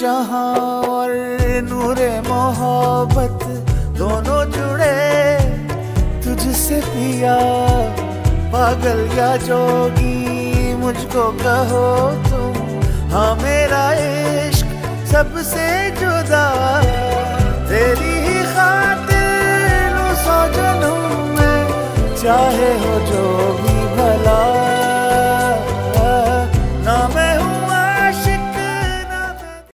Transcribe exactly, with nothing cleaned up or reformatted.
जहां और नूरे मोहब्बत दोनों जुड़े, तुझसे पिया पागल या जोगी मुझको कहो तुम। हाँ मेरा इश्क सबसे जुदा तेरी ही खातिर सौ जन्म में, चाहे हो जो